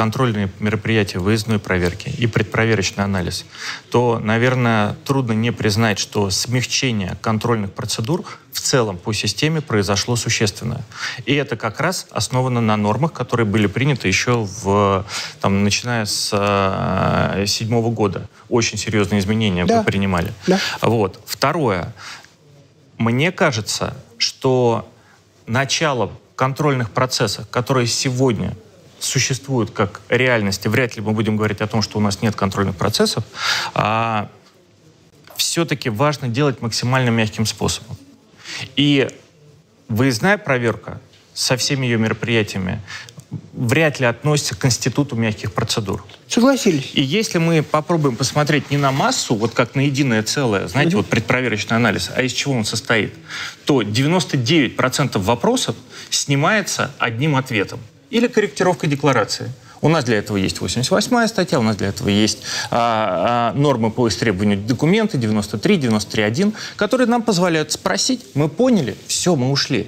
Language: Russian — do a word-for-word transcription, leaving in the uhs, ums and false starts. контрольные мероприятия, выездной проверки и предпроверочный анализ, то, наверное, трудно не признать, что смягчение контрольных процедур в целом по системе произошло существенно. И это как раз основано на нормах, которые были приняты еще в, там, начиная с две тысячи седьмого года. Очень серьезные изменения да. вы принимали. Да. Вот. Второе. Мне кажется, что начало контрольных процессов, которые сегодня существуют как реальности, вряд ли мы будем говорить о том, что у нас нет контрольных процессов, а все-таки важно делать максимально мягким способом. И выездная проверка со всеми ее мероприятиями вряд ли относится к институту мягких процедур. Согласились. И если мы попробуем посмотреть не на массу, вот как на единое целое, знаете, mm-hmm. вот предпроверочный анализ, а из чего он состоит, то девяносто девять процентов вопросов снимается одним ответом или корректировкой декларации. У нас для этого есть восемьдесят восьмая статья, у нас для этого есть а, а, нормы по истребованию документа девяносто три, девяносто три один, которые нам позволяют спросить, мы поняли, все, мы ушли.